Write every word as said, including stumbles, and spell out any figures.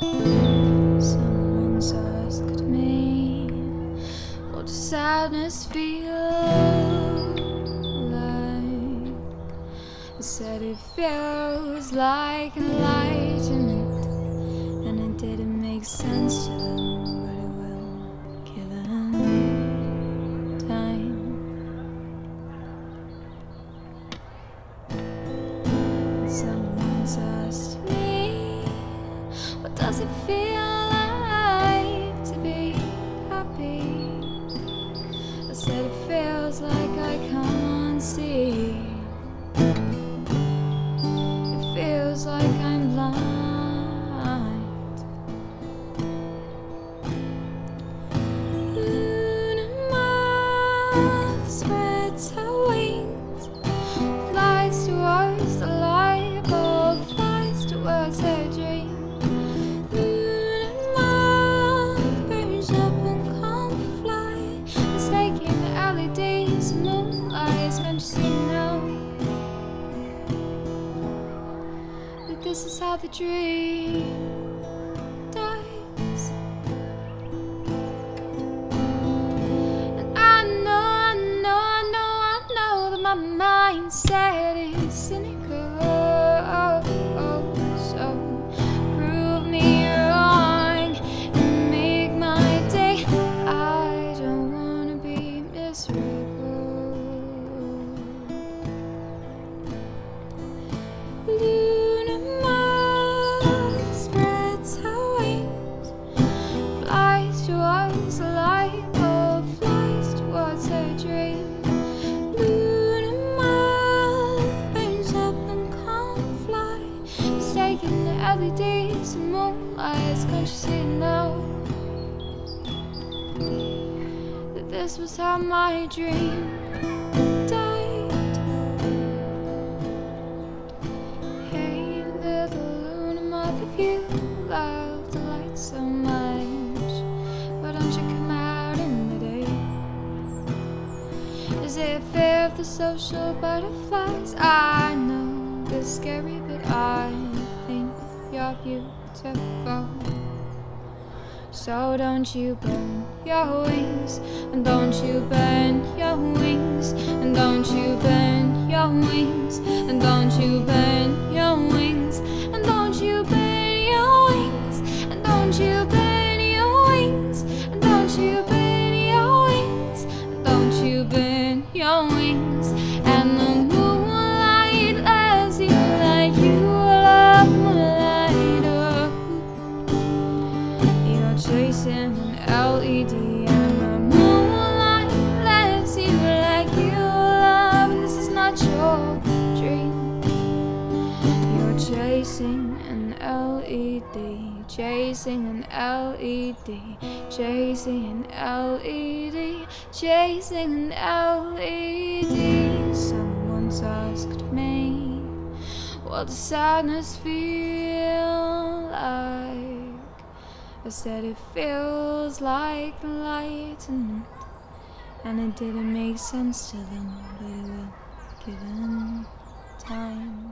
Someone's asked me what sadness feels like. I said it feels like enlightenment, and it didn't make sense to them, but it will, given time. Someone's asked me, does it feel like to be happy? I said it feels like I can't see. It feels like I'm blind. Moon and moth spreads her wings, flies towards the light bulb, flies towards her dream. This is how the dream dies. And I know, I know, I know, I know that my mindset is cynical. Oh, oh, so prove me wrong and make my day. I don't want to be miserable. L E Ds and moonlights, can't you see now that this was how my dream died? Hey little lunar moth, if you love the light so much, why don't you come out in the day? Is it fear of the social butterflies? I know they're scary, but I think you're beautiful, so don't you burn your wings, and don't you burn your wings, and don't you burn your wings, and don't you burn your wings, and don't you burn your wings, and don't you burn your wings, and don't you burn your wings, and don't you burn your wings, and the moonlight loves you like you love moonlight. Chasing an L E D and the moonlight loves you like you love, and this is not your dream. You're chasing an L E D, chasing an L E D, chasing an L E D, chasing an L E D. Someone's asked me what does sadness feel like? I said it feels like enlightenment, and it didn't make sense to them, but it will, given time.